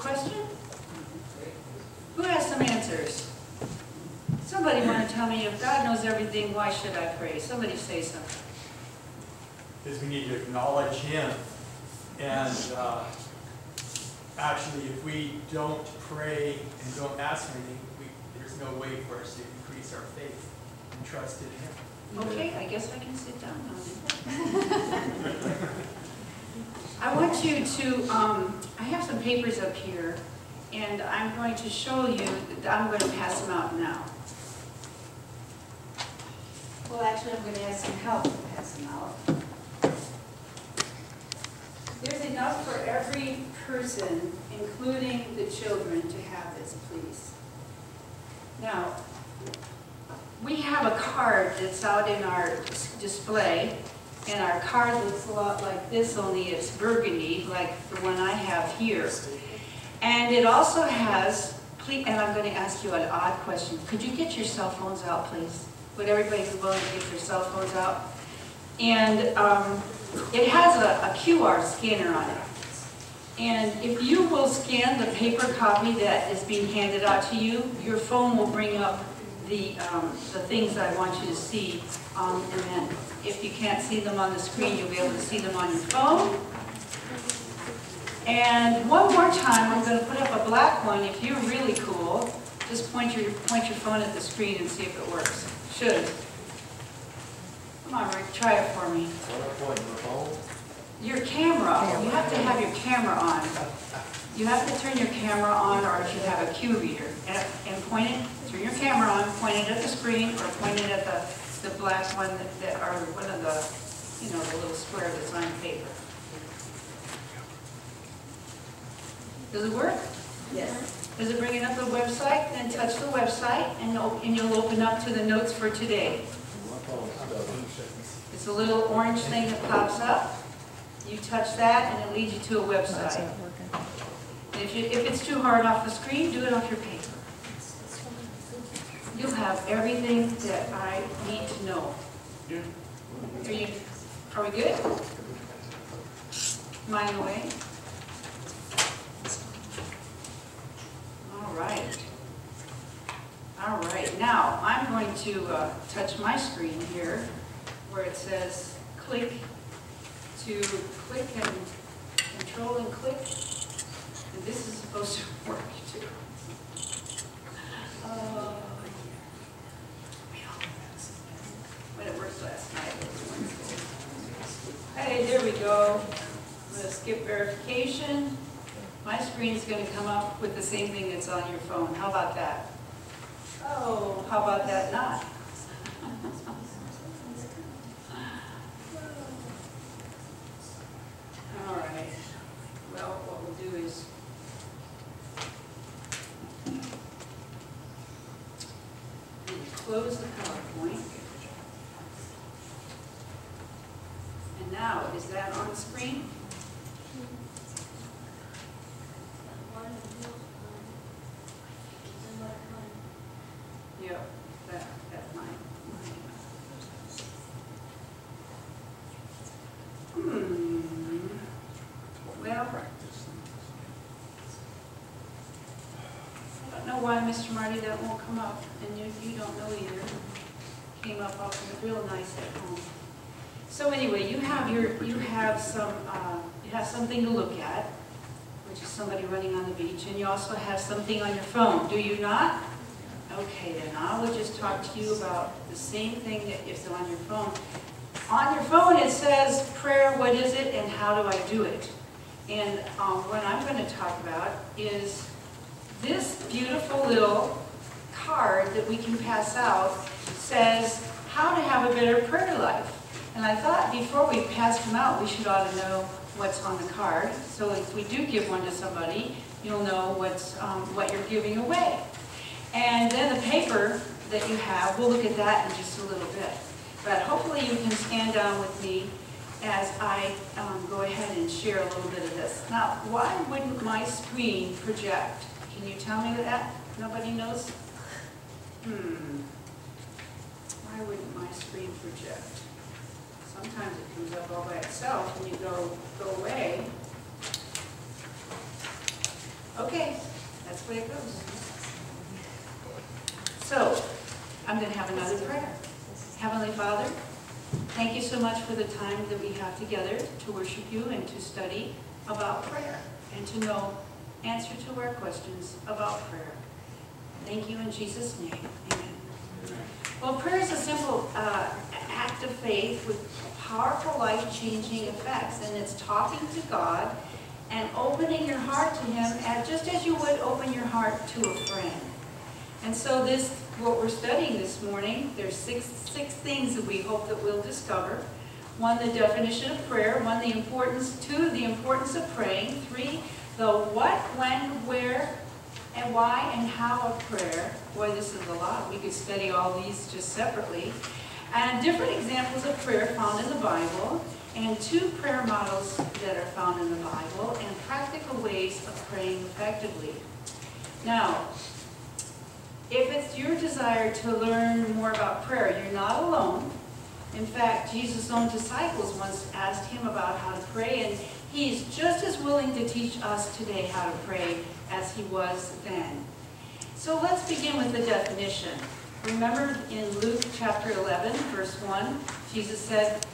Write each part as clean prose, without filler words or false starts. question? Who has some answers? Somebody want to tell me, if God knows everything, why should I pray? Somebody say something. Because we need to acknowledge Him. And actually, if we don't pray and don't ask for anything, there's no way for us to increase our faith and trust in Him. Okay, I guess I can sit down now. I want you to, I have some papers up here, and I'm going to show you, I'm going to pass them out now. Well, actually, I'm going to ask some help to pass them out. There's enough for every person, including the children, to have this, please. Now, we have a card that's out in our display, and our card looks a lot like this, only it's burgundy, like the one I have here. And it also has, please, and I'm going to ask you an odd question. Could you get your cell phones out, please? Would everybody be willing to get their cell phones out? And it has a QR scanner on it. And if you will scan the paper copy that is being handed out to you, your phone will bring up the things that I want you to see. And then if you can't see them on the screen, you'll be able to see them on your phone. And one more time, I'm going to put up a black one. If you're really cool, just point your phone at the screen and see if it works. Should. Come on, Rick, try it for me. Your camera. You have to have your camera on. You have to turn your camera on, or if you have a cue reader, and point it, turn your camera on, point it at the screen, or point it at the black one that are one of the, you know, the little square that's on paper. Does it work? Yes. Does it bring it up to the website? Then touch the website, and you'll open up to the notes for today. It's a little orange thing that pops up. You touch that, and it leads you to a website. If it's too hard off the screen, do it off your paper. You'll have everything that I need to know. Are we good? Mine away. All right, now I'm going to touch my screen here where it says click to click and control and click. And this is supposed to work too. When it worked last night, it was Wednesday. Hey, there we go. I'm going to skip verification. My screen is going to come up with the same thing that's on your phone. How about that? Oh, how about that not? All right. Well, what we'll do is close the PowerPoint. And now, is that on screen? Mr. Marty, that won't come up, and you don't know either. Came up off real nice at home. So anyway, you have something to look at, which is somebody running on the beach, and you also have something on your phone. Do you not? Okay, then I will just talk to you about the same thing that is on your phone. On your phone it says prayer. What is it, and how do I do it? And what I'm going to talk about is this beautiful little card that we can pass out. Says how to have a better prayer life. And I thought before we passed them out, we should ought to know what's on the card. So if we do give one to somebody, you'll know what's, what you're giving away. And then the paper that you have, we'll look at that in just a little bit. But hopefully you can stand down with me as I go ahead and share a little bit of this. Now, why wouldn't my screen project? Can you tell me that? Nobody knows? Why wouldn't my screen project? Sometimes it comes up all by itself and you go away. Okay, that's the way it goes. So, I'm going to have another prayer. Heavenly Father, thank you so much for the time that we have together to worship you and to study about prayer and to know answer to our questions about prayer. Thank you in Jesus' name. Amen. Amen. Well, prayer is a simple act of faith with powerful life-changing effects, and it's talking to God and opening your heart to Him just as you would open your heart to a friend. And so this, what we're studying this morning, there's six things that we hope that we'll discover. One, the definition of prayer. One, the importance. Two, the importance of praying. Three, the what, when, where, and why, and how of prayer. Boy, this is a lot. We could study all these just separately. And different examples of prayer found in the Bible, and two prayer models that are found in the Bible, and practical ways of praying effectively. Now, if it's your desire to learn more about prayer, you're not alone. In fact, Jesus' own disciples once asked him about how to pray, and he's just as willing to teach us today how to pray as he was then. So let's begin with the definition. Remember in Luke chapter 11, verse 1, Jesus said,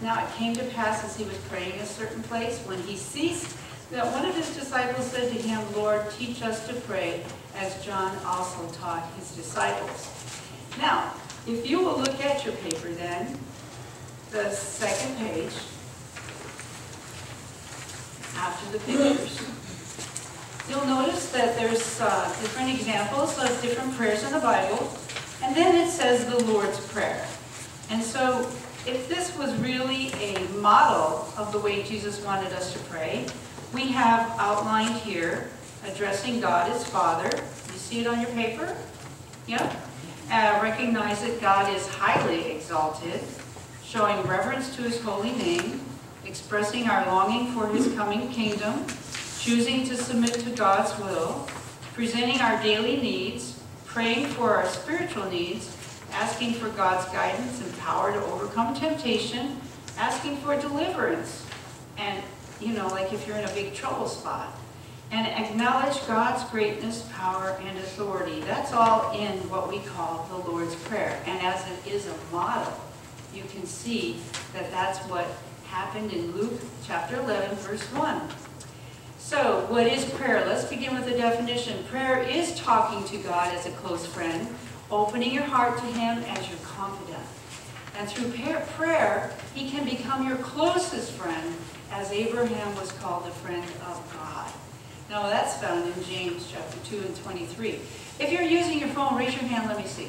now it came to pass as he was praying in a certain place, when he ceased, that one of his disciples said to him, Lord, teach us to pray, as John also taught his disciples. Now, if you will look at your paper then, the second page, after the pictures, you'll notice that there's different examples of different prayers in the Bible, and then it says the Lord's Prayer. And so, if this was really a model of the way Jesus wanted us to pray, we have outlined here addressing God as Father. You see it on your paper? Yep. Recognize that God is highly exalted, showing reverence to His holy name, expressing our longing for His coming kingdom, choosing to submit to God's will, presenting our daily needs, praying for our spiritual needs, asking for God's guidance and power to overcome temptation, asking for deliverance, and, you know, like if you're in a big trouble spot, and acknowledge God's greatness, power, and authority. That's all in what we call the Lord's Prayer, and as it is a model, you can see that that's what happened in Luke chapter 11, verse 1. So, what is prayer? Let's begin with the definition. Prayer is talking to God as a close friend, opening your heart to Him as your confidant. And through prayer, He can become your closest friend, as Abraham was called the friend of God. Now that's found in James chapter 2 and 23. If you're using your phone, raise your hand, let me see.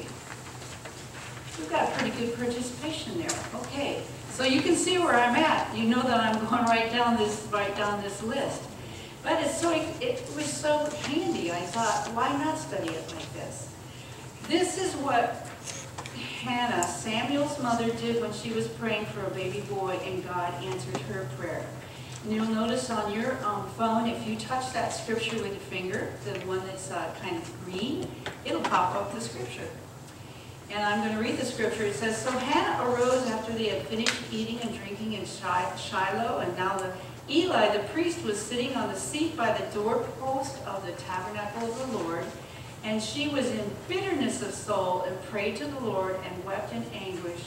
We've got pretty good participation there. Okay, so you can see where I'm at. You know that I'm going right down this list. But it was so handy, I thought, why not study it like this? This is what Hannah, Samuel's mother, did when she was praying for a baby boy, and God answered her prayer. And you'll notice on your phone, if you touch that scripture with your finger, the one that's kind of green, it'll pop up the scripture. And I'm going to read the scripture. It says, So Hannah arose after they had finished eating and drinking in Shiloh, and now Eli the priest was sitting on the seat by the doorpost of the tabernacle of the Lord. And she was in bitterness of soul and prayed to the Lord and wept in anguish.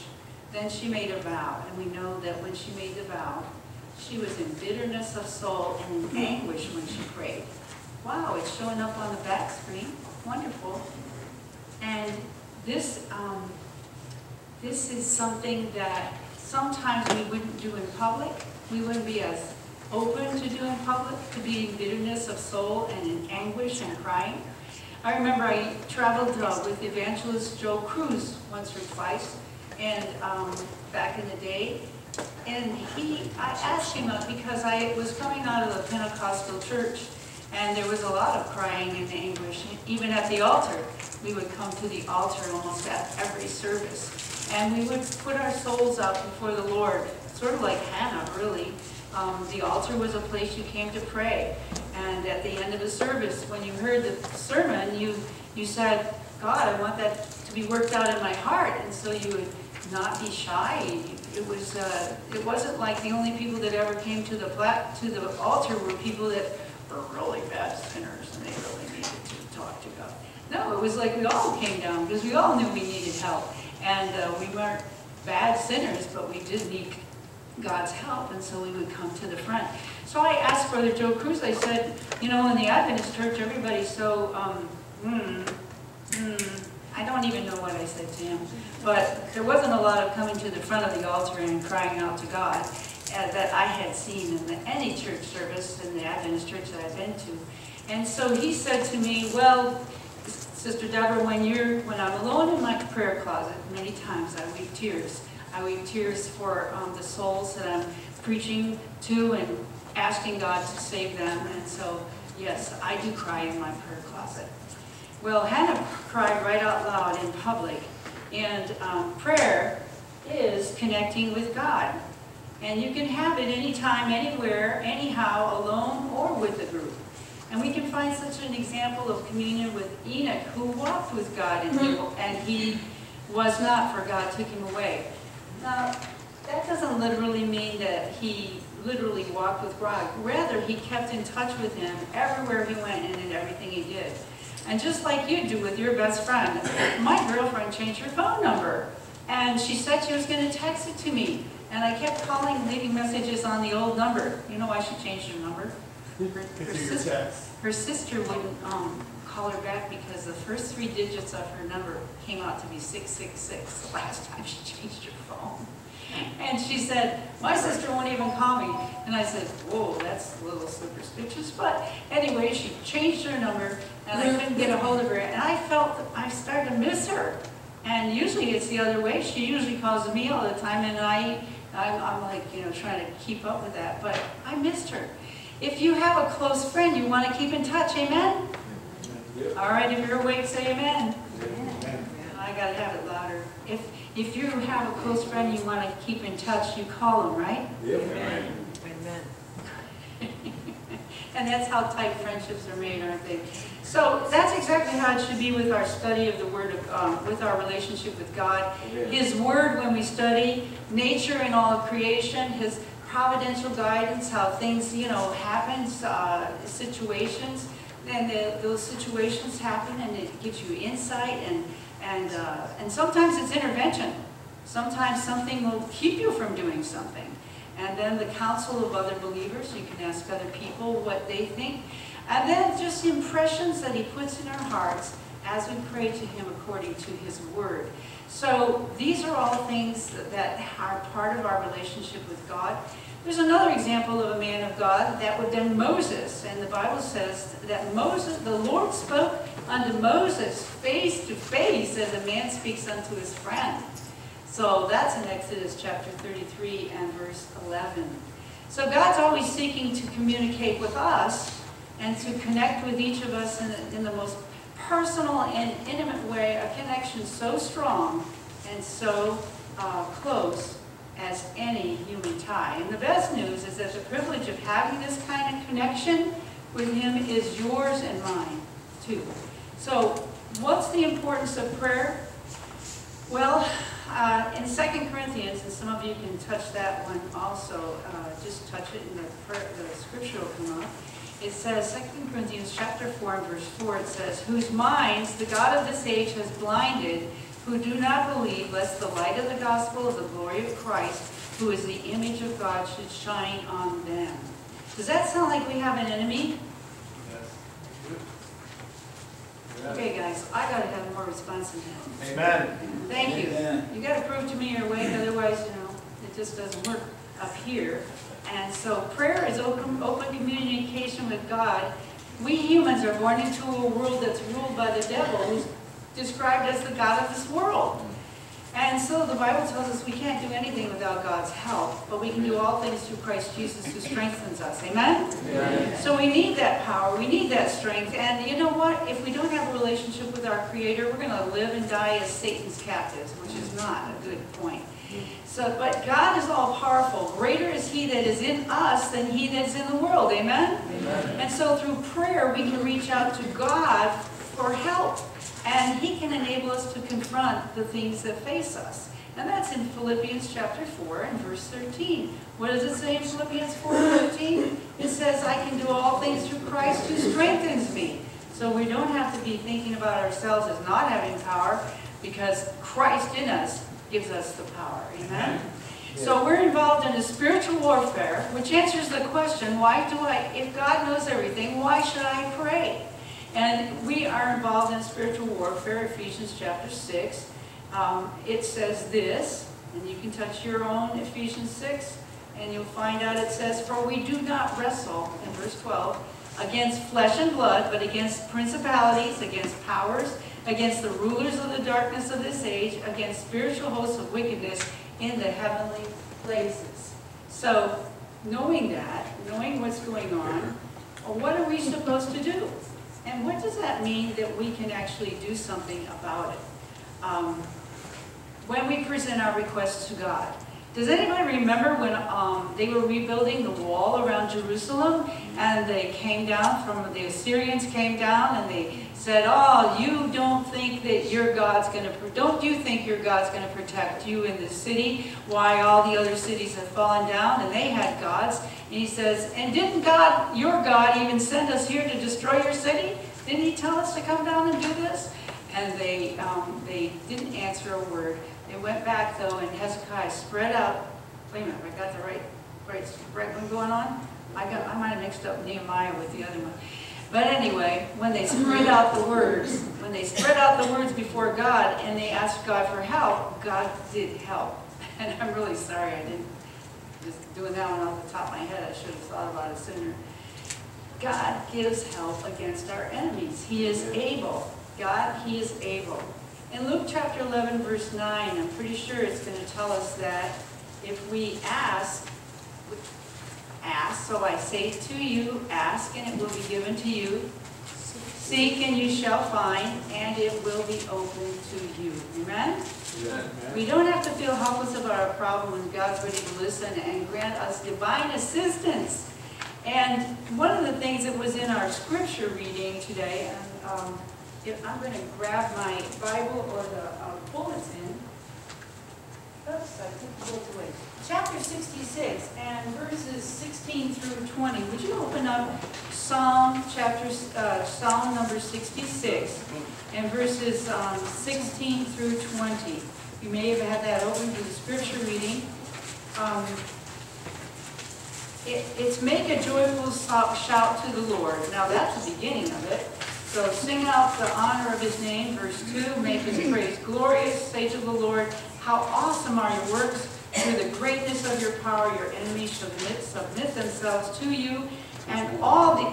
Then she made a vow. And we know that when she made the vow, she was in bitterness of soul and in anguish when she prayed. Wow, it's showing up on the back screen. Wonderful. And this, this is something that sometimes we wouldn't do in public. We wouldn't be as open to do in public, to be in bitterness of soul and in anguish and crying. I remember I traveled with evangelist Joe Cruz once or twice, and back in the day, and I asked him because I was coming out of the Pentecostal church, and there was a lot of crying and anguish, even at the altar. We would come to the altar almost at every service, and we would put our souls out before the Lord, sort of like Hannah, really. The altar was a place you came to pray, and at the end of the service, when you heard the sermon, you said, God, I want that to be worked out in my heart, and so you would not be shy. It wasn't like the only people that ever came to the altar were people that were really bad sinners and they really needed to talk to God. No, it was like we all came down because we all knew we needed help. And we weren't bad sinners, but we did need God's help, and so we would come to the front. So I asked Brother Joe Cruz, I said, you know, in the Adventist church, everybody's so, I don't even know what I said to him, but there wasn't a lot of coming to the front of the altar and crying out to God that I had seen in any church service in the Adventist church that I've been to. And so he said to me, well, Sister Deborah, when I'm alone in my prayer closet, many times I weep tears. I weep tears for the souls that I'm preaching to and asking God to save them. And so, yes, I do cry in my prayer closet. Well, Hannah cried right out loud in public. And prayer is connecting with God. And you can have it anytime, anywhere, anyhow, alone or with a group. And we can find such an example of communion with Enoch, who walked with God and people, and he was not, for God took him away. Now, that doesn't literally mean that he literally walked with God. Rather, he kept in touch with him everywhere he went and in everything he did. And just like you do with your best friend, my girlfriend changed her phone number. And she said she was going to text it to me. And I kept calling and leaving messages on the old number. You know why she changed her number? Her sister wouldn't call her back because the first three digits of her number came out to be 666 the last time she changed her phone. And she said, my sister won't even call me. And I said, whoa, that's a little superstitious. But anyway, she changed her number and I couldn't get a hold of her. And I felt that I started to miss her. And usually it's the other way. She usually calls me all the time and I'm like, you know, trying to keep up with that. But I missed her. If you have a close friend, you want to keep in touch, amen? Yeah. All right, if you're awake, say amen. Amen. I got to have it louder. If you have a close friend you want to keep in touch, you call them, right? Yeah. Amen. Amen. And that's how tight friendships are made, aren't they? So that's exactly how it should be with our study of the Word, with our relationship with God. Amen. His Word, when we study nature and all of creation, His providential guidance, how things, you know, happen, situations, and those situations happen, and it gives you insight, and sometimes it's intervention. Sometimes something will keep you from doing something. And then the counsel of other believers, you can ask other people what they think. And then just the impressions that He puts in our hearts as we pray to Him according to His Word. So these are all things that are part of our relationship with God. There's another example of a man of God that would then Moses. And the Bible says that Moses, the Lord spoke unto Moses face to face as a man speaks unto his friend. So that's in Exodus chapter 33 and verse 11. So God's always seeking to communicate with us and to connect with each of us in the most personal and intimate way, a connection so strong and so close as any human tie. And the best news is that the privilege of having this kind of connection with Him is yours and mine too. So what's the importance of prayer? Well, in 2 Corinthians, and some of you can touch that one also, just touch it and the scripture will come up. It says, 2 Corinthians chapter 4 and verse 4, it says, whose minds the God of this age has blinded, who do not believe, lest the light of the gospel of the glory of Christ, who is the image of God, should shine on them. Does that sound like we have an enemy? Yes. Okay, guys, I got to have more response than that. Amen. Thank you. Amen. You got to prove to me your way, otherwise, you know, it just doesn't work up here. And so prayer is open communication with God. We humans are born into a world that's ruled by the devil, who's described as the god of this world. And so the Bible tells us we can't do anything without God's help, but we can do all things through Christ Jesus who strengthens us. Amen? Amen. So we need that power. We need that strength. And you know what? If we don't have a relationship with our Creator, we're going to live and die as Satan's captives, which is not a good point. So, but God is all-powerful. Greater is He that is in us than he that is in the world. Amen? Amen? And so through prayer, we can reach out to God for help. And He can enable us to confront the things that face us. And that's in Philippians chapter 4 and verse 13. What does it say in Philippians 4:13? It says, I can do all things through Christ who strengthens me. So we don't have to be thinking about ourselves as not having power, because Christ in us gives us the power. Amen? Yeah. So we're involved in a spiritual warfare, which answers the question, why do I, if God knows everything, why should I pray? And we are involved in spiritual warfare, Ephesians chapter 6. It says this, and you can touch your own Ephesians 6, and you'll find out it says, for we do not wrestle, in verse 12, against flesh and blood, but against principalities, against powers, against the rulers of the darkness of this age, against spiritual hosts of wickedness in the heavenly places. So, knowing that, knowing what's going on, what are we supposed to do? And what does that mean that we can actually do something about it? When we present our requests to God. Does anybody remember when they were rebuilding the wall around Jerusalem, and they came down from, the Assyrians came down and they said, oh, you don't think that your God's going to, don't you think your God's going to protect you in this city? Why, all the other cities have fallen down and they had gods. And he says, and didn't God, your God, even send us here to destroy your city? Didn't he tell us to come down and do this? And they didn't answer a word. They went back, though, and Hezekiah spread out. Wait a minute, I got the right one going on? I might have mixed up Nehemiah with the other one. But anyway, when they spread out the words, when they spread out the words before God and they asked God for help, God did help. And I'm really sorry I didn't, just doing that one off the top of my head, I should have thought about it sooner. God gives help against our enemies. He is able. God, He is able. In Luke chapter 11, verse 9, I'm pretty sure it's going to tell us that if we ask, so I say to you, ask and it will be given to you. Seek and you shall find, and it will be open to you. Amen? Amen. We don't have to feel helpless about our problem when God's ready to listen and grant us divine assistance. And one of the things that was in our scripture reading today, and, I'm going to grab my Bible or the bulletin. Oops, I took the bulletin away. Chapter 66 and verses 16 through 20. Would you open up Psalm number 66 and verses 16 through 20. You may have had that open for the scripture reading. It's make a joyful shout to the Lord. Now that's the beginning of it. So sing out the honor of His name, verse 2, make His praise glorious, say to the Lord, how awesome are your works, through the greatness of your power your enemies shall submit themselves to you, and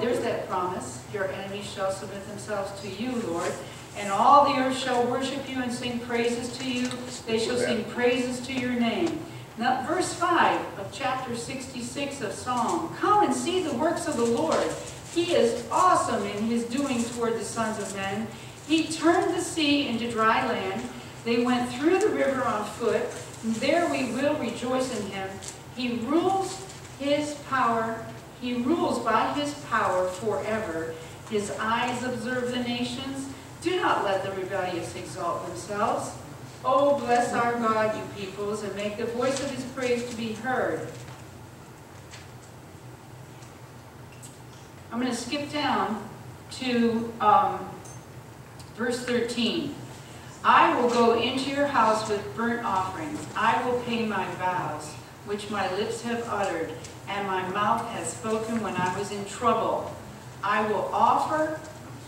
there's that promise, your enemies shall submit themselves to you, Lord, and all the earth shall worship you and sing praises to you, they shall sing praises to your name. Now, verse 5 of chapter 66 of Psalm, come and see the works of the Lord. He is awesome in His doing toward the sons of men. He turned the sea into dry land. They went through the river on foot. And there we will rejoice in Him. He rules His power. He rules by His power forever. His eyes observe the nations. Do not let the rebellious exalt themselves. Oh, bless our God, you peoples, and make the voice of His praise to be heard. I'm going to skip down to verse 13. I will go into your house with burnt offerings. I will pay my vows, which my lips have uttered, and my mouth has spoken when I was in trouble. I will offer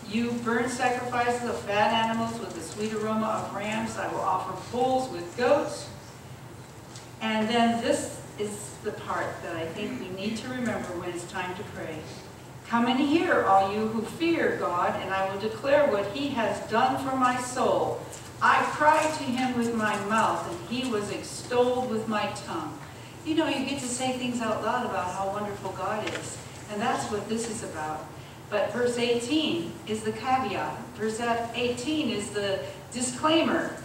you burnt sacrifices of fat animals with the sweet aroma of rams. I will offer bulls with goats. And then this is the part that I think we need to remember when it's time to pray. Come and hear, all you who fear God, and I will declare what He has done for my soul. I cried to Him with my mouth, and He was extolled with my tongue. You know, you get to say things out loud about how wonderful God is, and that's what this is about. But verse 18 is the caveat. Verse 18 is the disclaimer.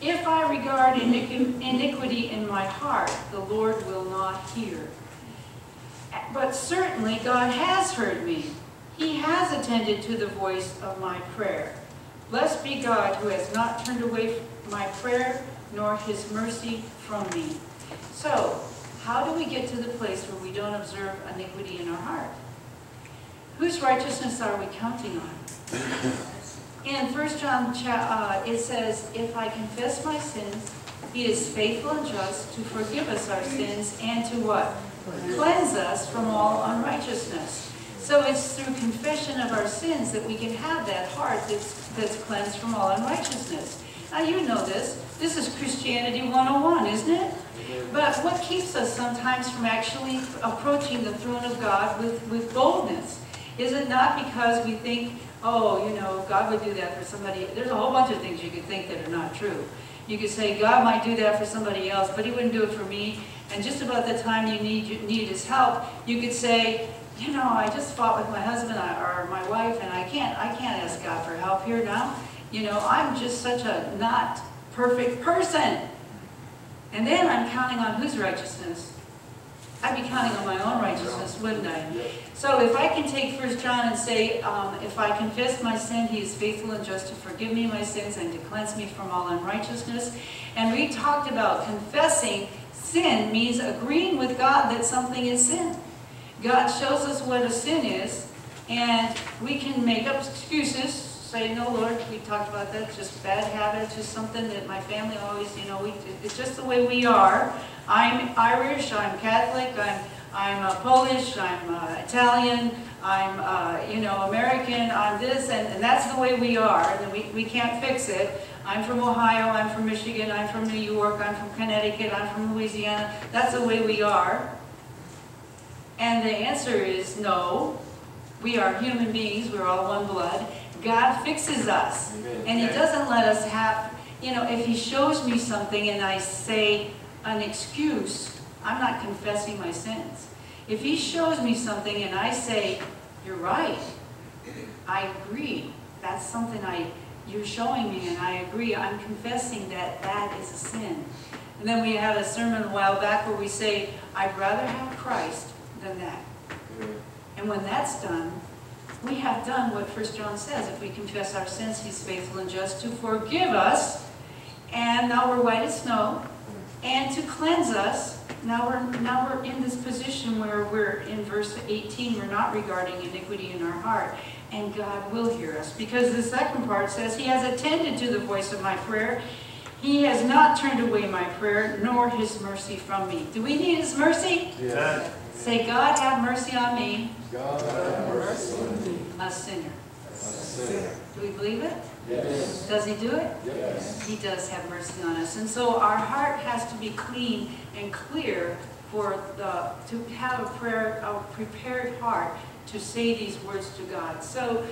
If I regard iniquity in my heart, the Lord will not hear. But certainly God has heard me. He has attended to the voice of my prayer. Blessed be God who has not turned away my prayer nor his mercy from me. So, how do we get to the place where we don't observe iniquity in our heart? Whose righteousness are we counting on? In 1 John, it says, if I confess my sins, he is faithful and just to forgive us our sins and to what? Cleanse us from all unrighteousness. So it's through confession of our sins that we can have that heart that's cleansed from all unrighteousness. Now you know this. This is Christianity 101, isn't it? But what keeps us sometimes from actually approaching the throne of God with boldness? Is it not because we think, oh, you know, God would do that for somebody? There's a whole bunch of things you could think that are not true. You could say, God might do that for somebody else, but he wouldn't do it for me. And just about the time you need his help, you could say, you know, I just fought with my husband or my wife, and I can't ask God for help here now. You know, I'm just such a not perfect person. And then I'm counting on whose righteousness? I'd be counting on my own righteousness, wouldn't I? So if I can take 1 John and say, if I confess my sin, he is faithful and just to forgive me my sins and to cleanse me from all unrighteousness. And we talked about confessing sin means agreeing with God that something is sin. God shows us what a sin is, and we can make up excuses, say, no, Lord, we talked about that, just bad habits, just something that my family always, you know, it's just the way we are. I'm Irish, I'm Catholic, I'm Polish, I'm Italian, I'm, you know, American, I'm this, and that's the way we are, and we can't fix it. I'm from Ohio, I'm from Michigan, I'm from New York, I'm from Connecticut, I'm from Louisiana. That's the way we are. And the answer is no. We are human beings, we're all one blood. God fixes us. Amen. And he doesn't let us have, you know, if he shows me something and I say an excuse, I'm not confessing my sins. If he shows me something and I say, you're right, I agree, that's something you're showing me and I agree, I'm confessing that is a sin. And then we had a sermon a while back where we say, I'd rather have Christ than that. And when that's done, we have done what 1 John says. If we confess our sins, he's faithful and just to forgive us, and now we're white as snow, and to cleanse us. Now we're in this position where we're in verse 18, we're not regarding iniquity in our heart, and God will hear us. Because the second part says, he has attended to the voice of my prayer. He has not turned away my prayer, nor his mercy from me. Do we need his mercy? Yes. Say, God, have mercy on me. God, have mercy on me. A sinner. A sinner. Do we believe it? Yes. Does he do it? Yes. He does have mercy on us. And so our heart has to be clean and clear to have a prepared heart to say these words to God. So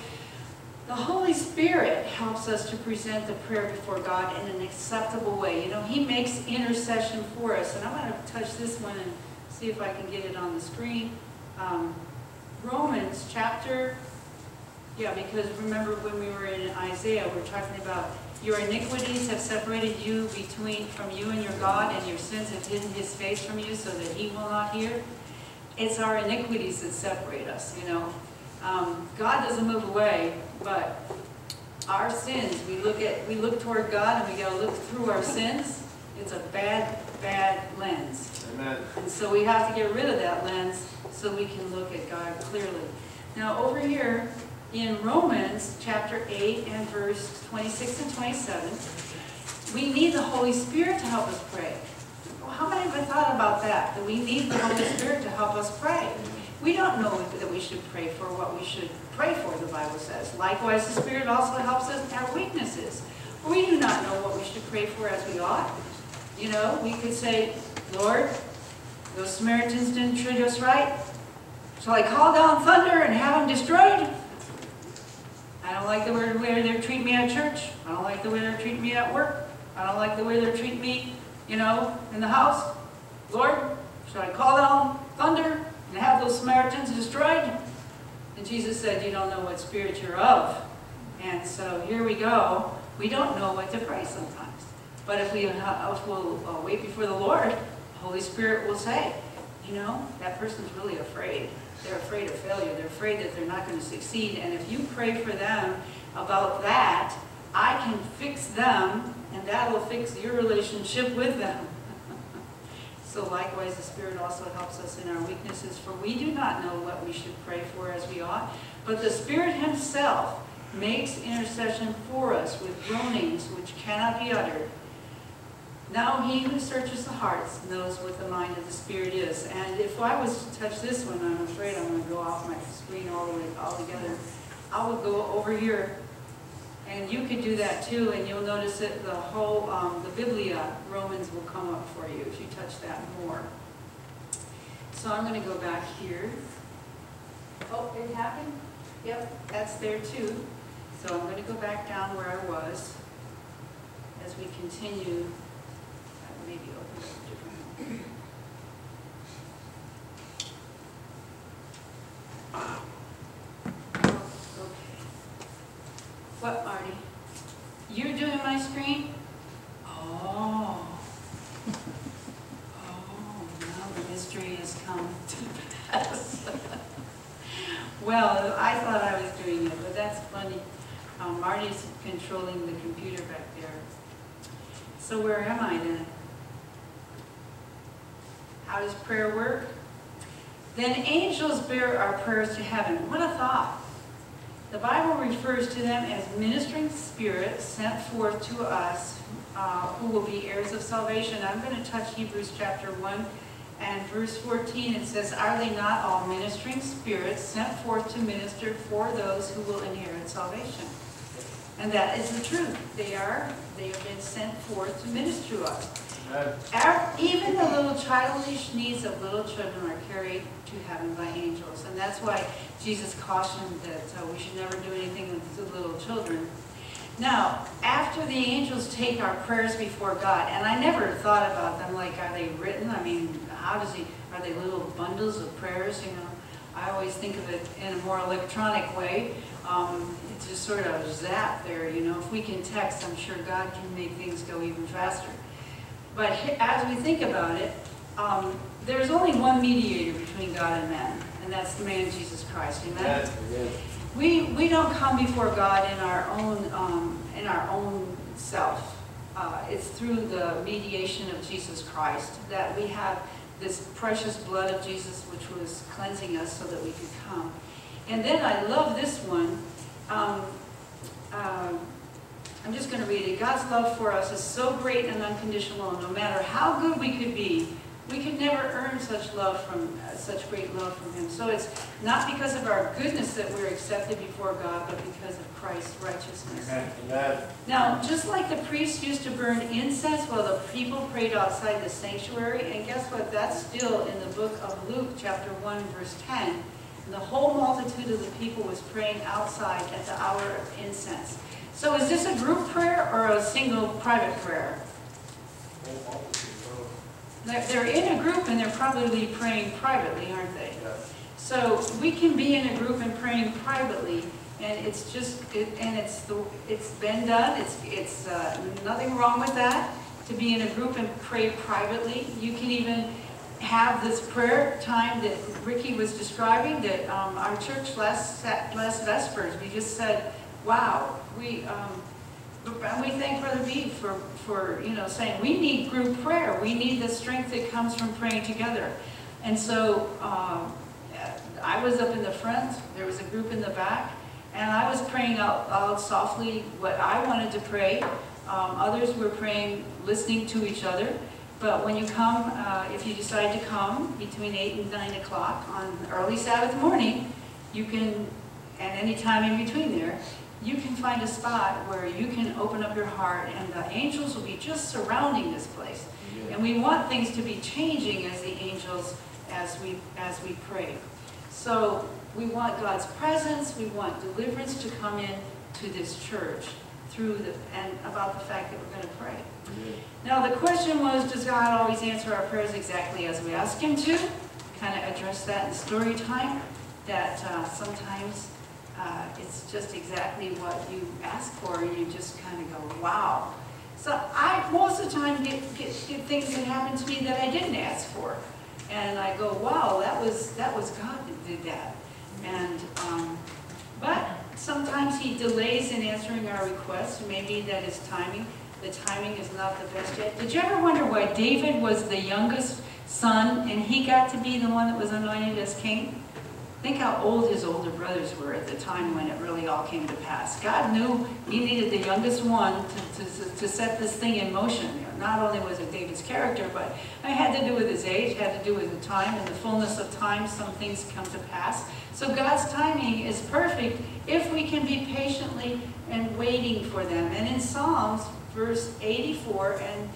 the Holy Spirit helps us to present the prayer before God in an acceptable way. You know, he makes intercession for us. And I'm going to touch this one and see if I can get it on the screen. Romans chapter, yeah, because remember when we were in Isaiah, we're talking about your iniquities have separated you from you and your God, and your sins have hidden his face from you so that he will not hear. It's our iniquities that separate us, you know. God doesn't move away, but our sins, we look toward God and we gotta look through our sins. It's a bad, bad lens. Amen. And so we have to get rid of that lens so we can look at God clearly. Now over here in Romans chapter 8 and verse 26 and 27, we need the Holy Spirit to help us pray. Well, how many of us thought about that? That we need the Holy Spirit to help us pray. We don't know that we should pray for what we should pray for, the Bible says. Likewise, the Spirit also helps us in our weaknesses. We do not know what we should pray for as we ought. You know, we could say, Lord, those Samaritans didn't treat us right. Shall I call down thunder and have them destroyed? I don't like the way they're treating me at church. I don't like the way they're treating me at work. I don't like the way they're treating me, you know, in the house. Lord, shall I call down thunder and have those Samaritans destroyed? And Jesus said, you don't know what spirit you're of. And so here we go. We don't know what to pray sometimes. But if we'll wait before the Lord, the Holy Spirit will say, you know, that person's really afraid. They're afraid of failure. They're afraid that they're not going to succeed. And if you pray for them about that, I can fix them, and that will fix your relationship with them. So likewise, the Spirit also helps us in our weaknesses, for we do not know what we should pray for as we ought. But the Spirit himself makes intercession for us with groanings which cannot be uttered. Now he who searches the hearts knows what the mind of the Spirit is. And if I was to touch this one, I'm afraid I'm going to go off my screen altogether. I will go over here. And you could do that too, and you'll notice that the whole, the Biblia, Romans will come up for you if you touch that more. So I'm going to go back here. Oh, it happened? Yep, that's there too. So I'm going to go back down where I was as we continue. That maybe open up a different one. What, Marty? You're doing my screen? Oh. Oh, now the mystery has come to pass. Well, I thought I was doing it, but that's funny. Marty's controlling the computer back there. So where am I then? How does prayer work? Then angels bear our prayers to heaven. What a thought. The Bible refers to them as ministering spirits sent forth to us who will be heirs of salvation. I'm going to touch Hebrews chapter 1 and verse 14. It says, "Are they not all ministering spirits sent forth to minister for those who will inherit salvation?" And that is the truth. They are. They have been sent forth to minister to us. Amen. Even the little childish needs of little children are carried to heaven by angels. And that's why Jesus cautioned that we should never do anything with the little children. Now, after the angels take our prayers before God, and I never thought about them like, are they written? I mean, are they little bundles of prayers? You know, I always think of it in a more electronic way. It's just sort of zap there, you know. If we can text, I'm sure God can make things go even faster. But as we think about it, there's only one mediator between God and man, and that's the man Jesus Christ. Amen. Amen. We don't come before God in our own self. It's through the mediation of Jesus Christ that we have this precious blood of Jesus, which was cleansing us so that we could come. And then I love this one. I'm just going to read it. God's love for us is so great and unconditional, and no matter how good we could be, we could never earn such love from such great love from him. So it's not because of our goodness that we're accepted before God, but because of Christ's righteousness. Amen. Now, just like the priests used to burn incense while the people prayed outside the sanctuary, and guess what? That's still in the book of Luke, chapter 1, verse 10. The whole multitude of the people was praying outside at the hour of incense. So is this a group prayer or a single private prayer? They're in a group and they're probably praying privately, aren't they? So we can be in a group and praying privately, and it's just, it's been done. It's nothing wrong with that, to be in a group and pray privately. You can even have this prayer time that Ricky was describing, that our church last Vespers, we just said, wow, we thank Brother B for you know, saying we need group prayer, we need the strength that comes from praying together. And so I was up in the front, there was a group in the back, and I was praying out loud softly what I wanted to pray. Others were praying, listening to each other. But when you come, if you decide to come between 8 and 9 o'clock on early Sabbath morning, you can, and any time in between there, you can find a spot where you can open up your heart, and the angels will be just surrounding this place. Yeah. And we want things to be changing as the angels, as we pray. So we want God's presence, we want deliverance to come in to this church through the, and about the fact that we're going to pray. Now the question was, does God always answer our prayers exactly as we ask him to? Kind of address that in story time, that sometimes it's just exactly what you ask for, and you just kind of go, wow. So I most of the time get things that happen to me that I didn't ask for, and I go, wow, that was God that did that. And but Sometimes he delays in answering our requests. Maybe that is timing. The timing is not the best yet. Did you ever wonder why David was the youngest son and he got to be the one that was anointed as king? Think how old his older brothers were at the time when it really all came to pass. God knew he needed the youngest one to set this thing in motion. You know, not only was it David's character, but it had to do with his age, had to do with the time. In the fullness of time, some things come to pass. So God's timing is perfect if we can be patiently and waiting for them. And in Psalms, verse 84 and